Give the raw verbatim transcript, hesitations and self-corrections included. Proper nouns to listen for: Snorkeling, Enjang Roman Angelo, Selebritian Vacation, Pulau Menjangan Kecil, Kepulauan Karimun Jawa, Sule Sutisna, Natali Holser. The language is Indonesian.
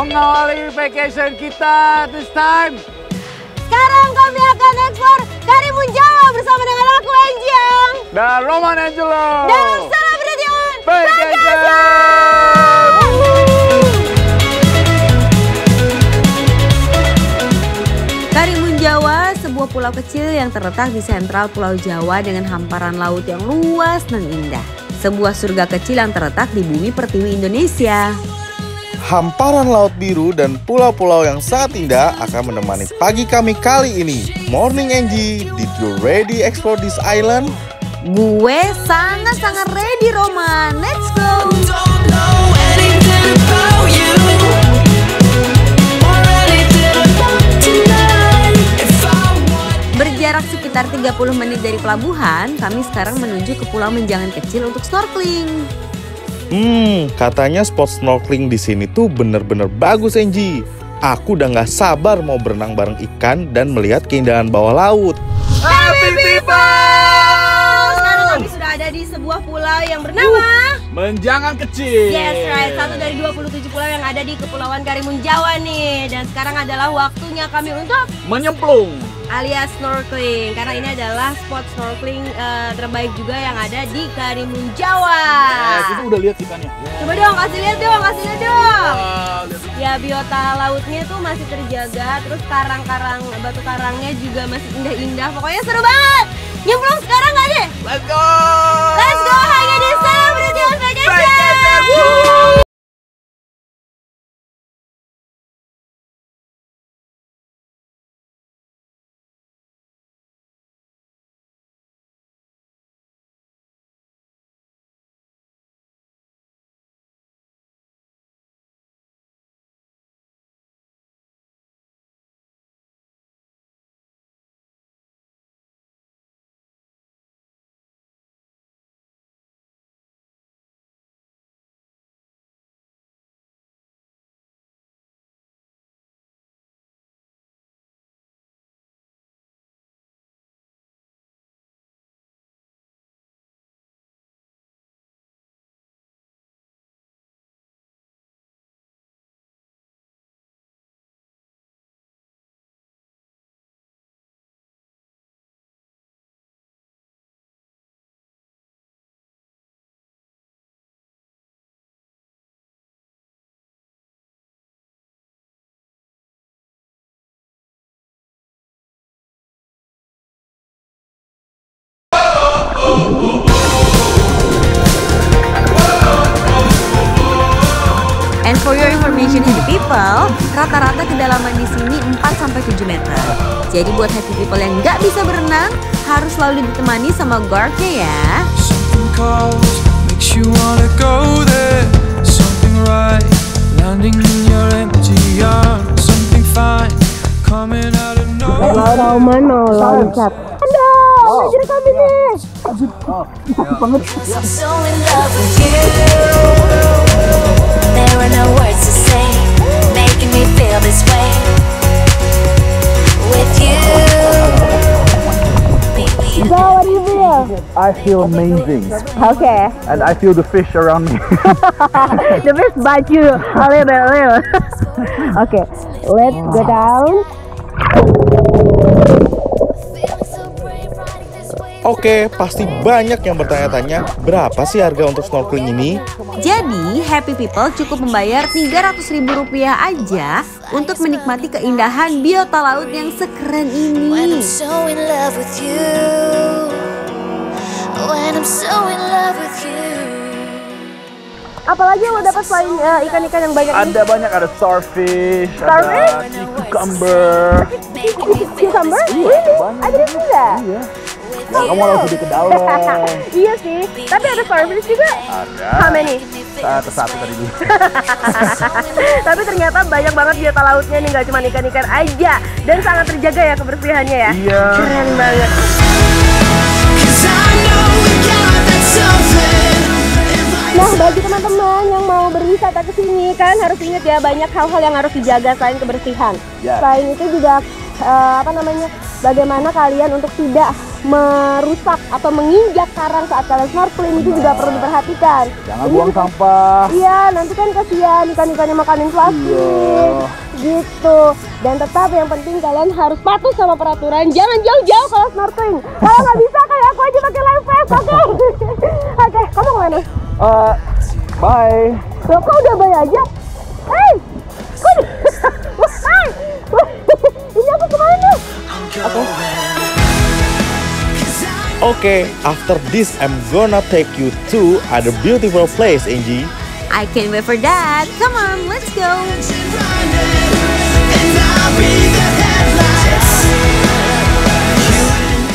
mengawali vacation kita this time. Sekarang kami akan explore Karimun Jawa bersama dengan aku, Enjang. Dan Roman Angelo. Dalam Selebritian Vacation. Karimun Jawa, sebuah pulau kecil yang terletak di sentral Pulau Jawa dengan hamparan laut yang luas dan indah. Sebuah surga kecil yang terletak di bumi pertiwi Indonesia. Hamparan laut biru dan pulau-pulau yang sangat indah akan menemani pagi kami kali ini. Morning Angie, did you ready explore this island? Gue sangat-sangat ready, Roman. Let's go! Berjarak sekitar tiga puluh menit dari pelabuhan, kami sekarang menuju ke Pulau Menjangan Kecil untuk snorkeling. Hmm, katanya spot snorkeling di sini tuh bener-bener bagus, Angie. Aku udah nggak sabar mau berenang bareng ikan dan melihat keindahan bawah laut. Happy people! Sekarang kami sudah ada di sebuah pulau yang bernama... Menjangan Kecil. Yes, right. Satu dari dua puluh tujuh pulau yang ada di Kepulauan Karimun Jawa nih. Dan sekarang adalah waktunya kami untuk... menyemplung, alias snorkeling, karena ini adalah spot snorkeling uh, terbaik juga yang ada di Karimun Jawa. Yes, itu udah lihat ikannya. Yes. Coba dong, kasih lihat dong, kasih lihat dong. Wow, lihat. Ya, biota lautnya tuh masih terjaga, terus karang-karang, batu karangnya juga masih indah-indah. Pokoknya seru banget. Nyemplung sekarang nggak deh? Let's go! Let's go! Hanya di Selebritian Vacation. And for your information, happy people, rata-rata kedalaman di sini empat sampai tujuh meter. Jadi buat happy people yang nggak bisa berenang, harus selalu ditemani sama guard-nya ya. Roman mau loncat. Aduh, jadi kami nih. Aduh, banget. There are no words to say, making me feel this way. With you, baby. How do you feel? I feel amazing. Okay. And I feel the fish around me. The fish bite you a little, a little. Okay, let's go down. Oke, pasti banyak yang bertanya-tanya berapa sih harga untuk snorkeling ini? Jadi, happy people cukup membayar tiga ratus ribu rupiah aja untuk menikmati keindahan biota laut yang sekeren ini. Apalagi yang mau dapat selain uh, ikan-ikan yang banyak ini? Ada banyak, ada starfish, starfish? Ada cucumber. Cucumber? Really? I didn't see that. Nah, kamu harus lebih ke dalam. Iya sih, tapi ada starfish juga. Ada. How many? Satu satu tadi dulu. Tapi ternyata banyak banget biota lautnya nih, nggak cuma ikan-ikan aja, dan sangat terjaga ya kebersihannya ya. Iya. Keren banget. Nah, bagi teman-teman yang mau berwisata ke sini kan harus ingat ya, banyak hal-hal yang harus dijaga selain kebersihan. Yes. Selain itu juga uh, apa namanya, bagaimana kalian untuk tidak merusak atau menginjak karang saat kalian snorkeling. Nah, itu juga perlu diperhatikan. Jangan ini, buang sampah. Iya, nanti kan kasihan ikan-ikannya makanin plastik. Iya. Gitu. Dan tetap yang penting kalian harus patuh sama peraturan. Jangan jauh-jauh kalau snorkeling. Kalau nggak bisa kayak aku aja pakai life vest, oke? Okay? Oke, okay, kamu kemana? Uh, bye. Loh, kok udah bye aja? Hey, kok di... Hey, ini aku kemana? Oke. Okay, after this, I'm gonna take you to other beautiful place, Angie. I can't wait for that. Come on, let's go.